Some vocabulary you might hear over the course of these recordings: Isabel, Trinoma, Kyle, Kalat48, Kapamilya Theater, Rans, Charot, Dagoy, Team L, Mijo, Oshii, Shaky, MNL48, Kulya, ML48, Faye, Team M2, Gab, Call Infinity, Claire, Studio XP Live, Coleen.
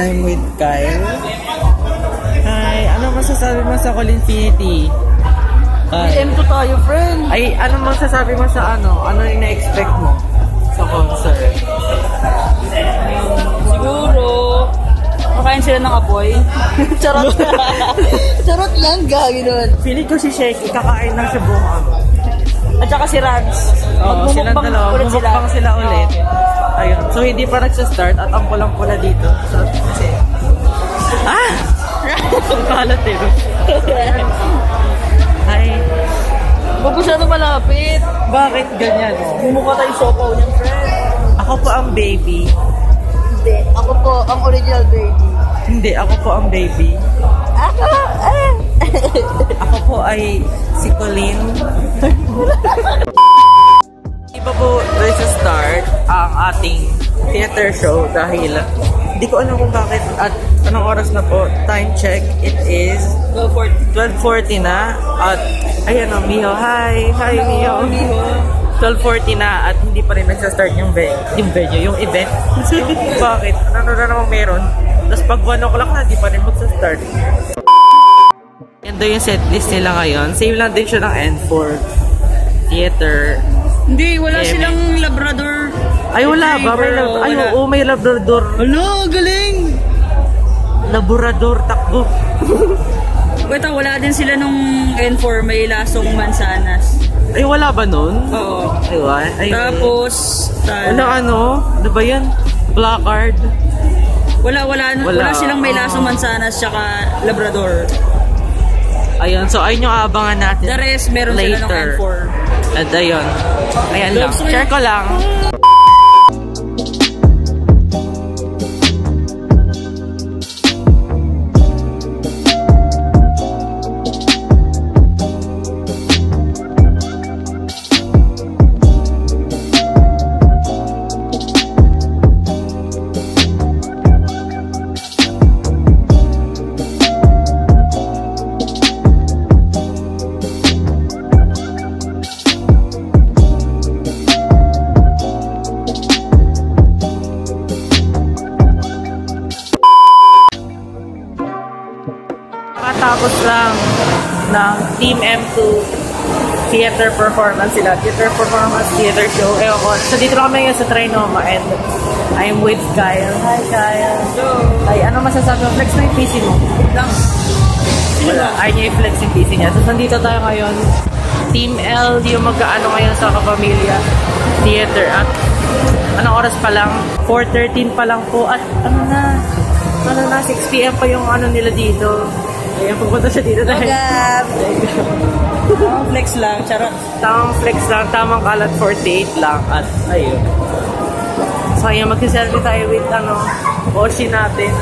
I'm with Kyle. Hi, ano masasabi mo sa Call Infinity? BM to tayo, friend! Ay, ano masasabi mo sa ano? Ano yung na-expect mo sa concert? Siguro, makain sila ng apoy. Charot lang. Charot lang, gawin nun. Feeling ko si Shaky, kakain lang sa buong ano. At saka si Rans. Oh, Mumukbang sila ulit. Ayun. So hindi pa nagsa-start at ang pulang-pula dito. So, kasi... Ah! Ang kalat eh. Hi. Huwag ko siya malapit. Bakit ganyan? Bumuka tayo sopaw niyang friend. Ako po ang baby. Hindi. Ako po ang original baby. Hindi. Ako po ang baby. Ako! Ah. Ako po ay si Coleen. Iba po nagsa-start ang ating theater show dahil hindi ko alam kung bakit at anong oras na po. Time check, it is 12:40 na at ayan o, Mijo, hi! Hi, Mijo! 12:40 na at hindi pa rin nagsa-start yung event. Bakit? Ano na namang meron? Tapos pag 1 o'clock na, hindi pa rin magsa-start. Ganda yung setlist nila ngayon. Same lang din siya ng N4 theater. Hindi, wala silang labrador. Ay, wala ba? May labrador. Ano, galing! Labrador, takbo. Wait, wala din sila nung N4, may lasong mansanas. Ay, wala ba nun? Oo. Ay, tapos, ano ba yan? Placard? Wala silang may lasong mansanas, tsaka labrador. Ayun, so ayun yung aabangan natin. The rest, meron sila nung N4. At ayun. Ayan lang. Share ko lang. Tapos lang ng Team M2 theater show. Ewan ko. So dito na kami ngayon sa Trinoma and I'm with Kyle. Hi, Kyle. Hello. Ay, ano masasabi mo? Flex na yung PC mo. Wala. Ayun niya i-flex yung PC niya. So nandito tayo ngayon. Team L, yung magkaano ngayon sa Kapamilya Theater at anong oras pa lang? 4:13 pa lang po at ano na, 6 PM pa yung ano nila dito. Ayan, pupunta siya dito dahil. Oh, Gab! Tamang flex lang, charot. Tamang flex lang, tamang kalat 48 lang. At ayun. So ayan, mag-selfie tayo with Oshii natin.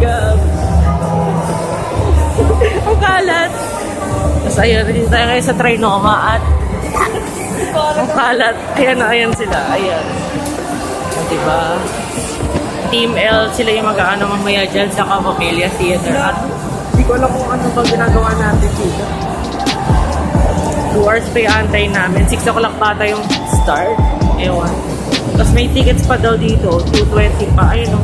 Gab! Ang kalat! Tapos ayun, dito tayo ngayon sa Trinoma at ang kalat. Ayan sila, ayan. Diba? Team L, sila yung mag-aano mamaya dyan sa Kapamilya Theater. At hindi ko alam kung ano ba ginagawa natin dito. 2 hours pa i-antay namin. 6 o'clock pa tayong start. Ewan. Tapos may tickets pa daw dito. 2.20 pa. Ayun o.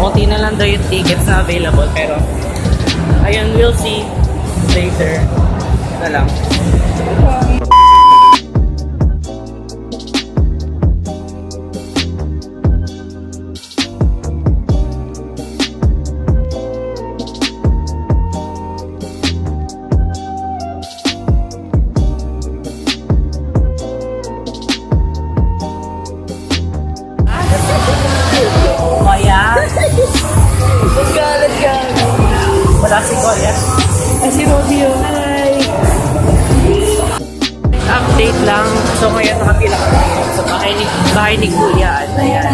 Kunti na lang daw yung tickets na available. Pero, ayun, we'll see later. Na lang. Update lang. So ngayon nakapila kami sa bahay ni Kulya. At ayan,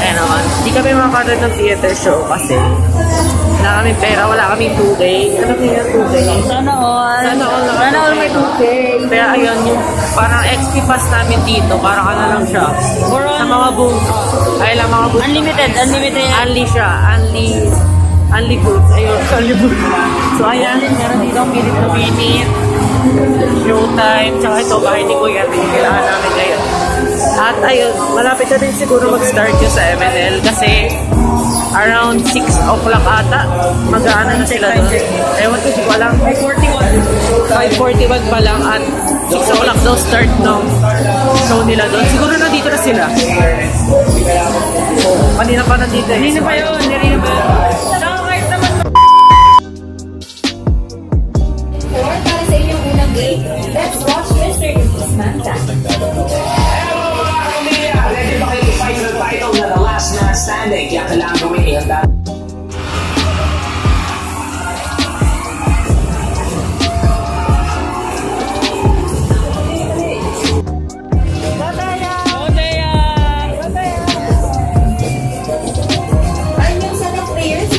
ayan naman. Hindi kami makakaroon ng theater show kasi wala kami pera, wala kami 2K. Ano kaya 2K? Sana all. Sana all. Sana all may 2K. Kaya ayun, yung parang XP pass namin dito, parang ano lang siya. Sa mga boom. Ay lang, mga boom. Unlimited, unlimited. Unli siya, unli. Unli boots, ayun. Unli boots. So ayan, meron dito ang pilit na pinit. Showtime. Tsaka ito, bahay ni Kuya. Pinipilaan namin ngayon. At ayun, malapit na rin siguro mag-start yun sa MNL kasi around 6 o'clock ata mag-aana na sila doon. Ewan ko, di ko alam. 5:41 pa lang at 6 o'clock daw start ng show nila doon. Siguro na dito na sila. Kanina pa nandito eh. Kanina pa yun. Kanina pa yun. Para sa inyong unang break, let's watch Mr. English Manta. Standing, kaya kailangan gawin ihanda. Bataya! Ang yung sanang players,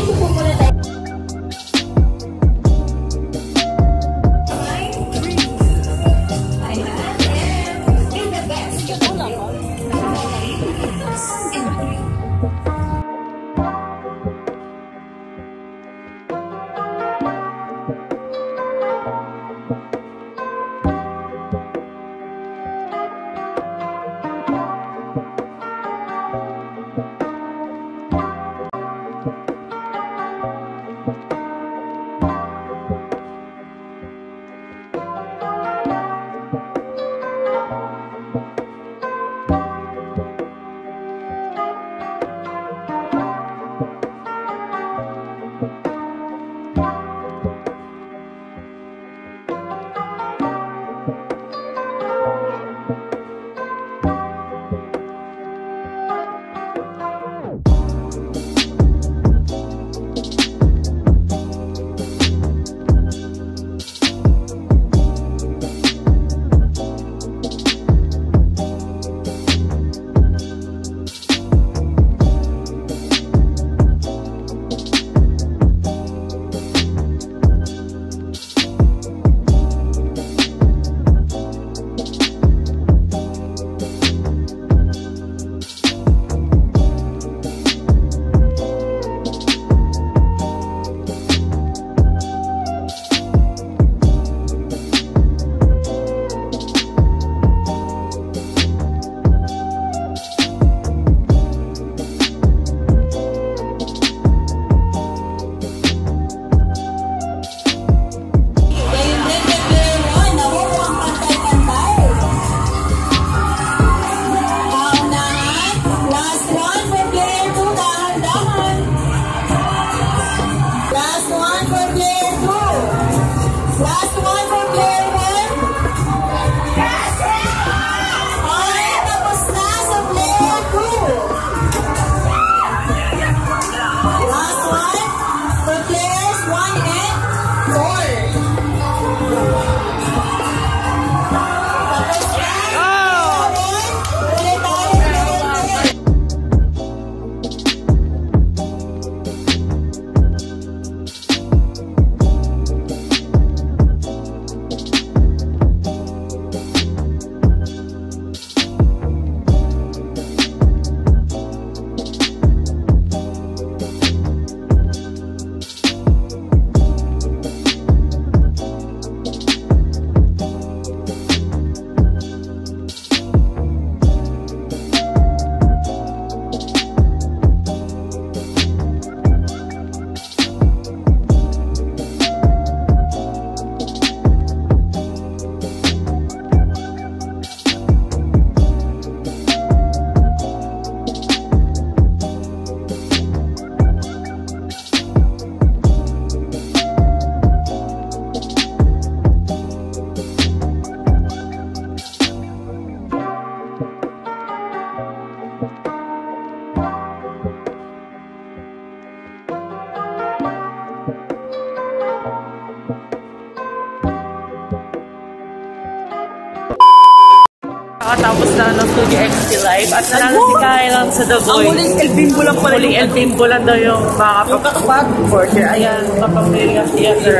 nakatapos na ng Studio XP Live. At nanalo si Kyle sa Dagoy. Ang muling El Bimbo lang pala. Muling El Bimbo lang daw yung makakapag for sure. Ayan, kapag-period theater.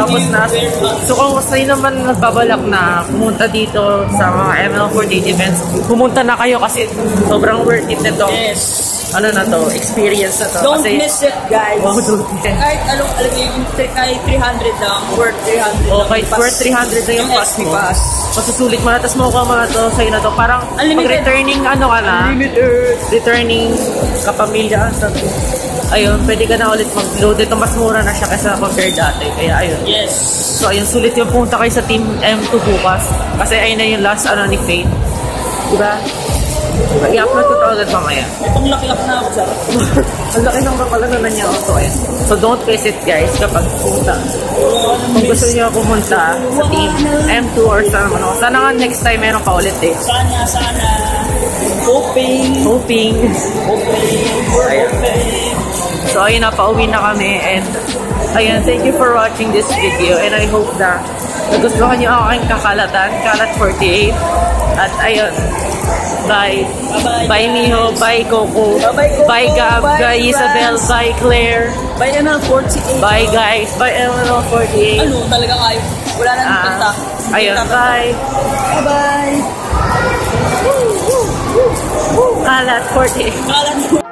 Tapos na. So kung sa'yo naman nagbabalak na pumunta dito sa mga ML48 events, pumunta na kayo kasi sobrang worth it na to. Yes. Ano na to? Experience na to. Don't kasi, miss it, guys. Wow, don't miss it. Kahit anong alagay yung kahit 300 lang, worth 300 lang. Kahit worth 300 na yung pass mo. Masusulit mo na, tapos mo ka mga to, sa'yo na to. Parang returning ano ka na? Unlimited. Returning kapamilya. Ayun, pwede ka na ulit mag-load. Ito mas mura na siya kaysa compare dati. Kaya ayun. Yes. So ayun, sulit yung punta kayo sa Team M2 bukas. Kasi ayun na yung last ano ni Faye. Diba? Mag-i-upload ko agad mamaya. May panglaki-laki na ako sa'yo. Ang laki ng kapalanunan niya ako. So don't miss it guys kapag pumunta. Kung gusto niyo pumunta sa Team M2 or sa ano. Sana nga next time meron pa ulit eh. Sana, sana. Hoping. Hoping. Hoping. So ayun na, pauwi na kami. And ayun, thank you for watching this video. And I hope na nagustuhan niyo ang aking kakalatan. Kalat48. At ayun. Bye. Bye, bye Mijo. Bye, Coco. Bye, Gab. Bye, Isabel. Bye, Claire. Bye, ML48. Bye, guys. Bye, ML48. Ano, talaga kayo. Wala na nang pata. Ayun, bye. Bye-bye. Kalat48. Kalat48.